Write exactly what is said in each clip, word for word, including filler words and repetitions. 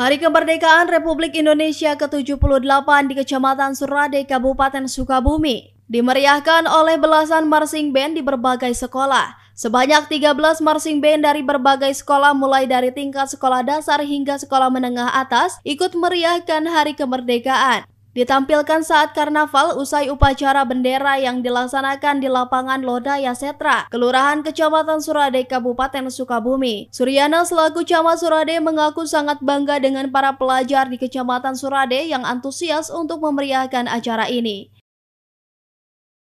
Hari Kemerdekaan Republik Indonesia ke tujuh puluh delapan di Kecamatan Surade, Kabupaten Sukabumi dimeriahkan oleh belasan marching band di berbagai sekolah. Sebanyak tiga belas marching band dari berbagai sekolah mulai dari tingkat sekolah dasar hingga sekolah menengah atas ikut meriahkan Hari Kemerdekaan. Ditampilkan saat karnaval usai upacara bendera yang dilaksanakan di lapangan Lodaya Setra, Kelurahan Kecamatan Surade, Kabupaten Sukabumi. Suryana selaku Camat Surade mengaku sangat bangga dengan para pelajar di Kecamatan Surade yang antusias untuk memeriahkan acara ini.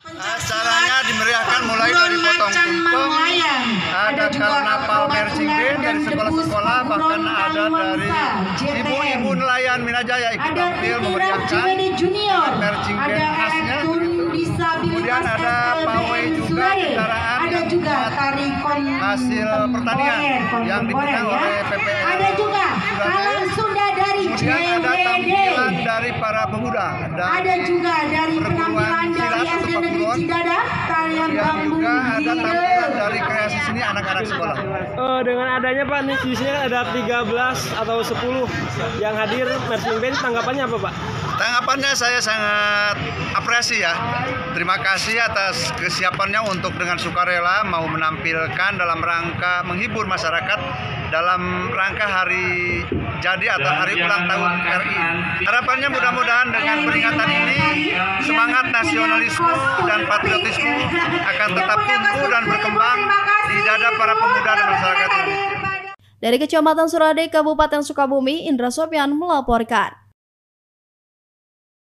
Acaranya dimeriahkan mulai dari potong tumpeng, ada karnaval marching band dari sekolah-sekolah, bahkan ada dari ibu-ibu nelayan Minajaya ikut tampil memeriahkan marching band khasnya. Kemudian ada pawai juga, kendaraan hasil pertanian yang dipegang oleh P P L. Kemudian ada tampilan dari para pemuda, ada juga dari penampilan dari S D Negeri Cidadap, tarian bambu, juga ada tampilan dari kreasi seni anak-anak sekolah. Uh, dengan adanya Pak, nih sisanya ada tiga belas atau sepuluh yang hadir marching band, tanggapannya apa Pak? Tanggapannya saya sangat apresiasi ya. Terima kasih atas kesiapannya untuk dengan sukarela mau menampilkan dalam rangka menghibur masyarakat dalam rangka hari jadi atau hari ulang tahun R I. Harapannya mudah-mudahan dengan peringatan ini semangat nasionalisme dan patriotisme akan tetap tumbuh dan berkembang di dada para pemuda dan masyarakat. Dari Kecamatan Surade, Kabupaten Sukabumi, Indra Sopian melaporkan.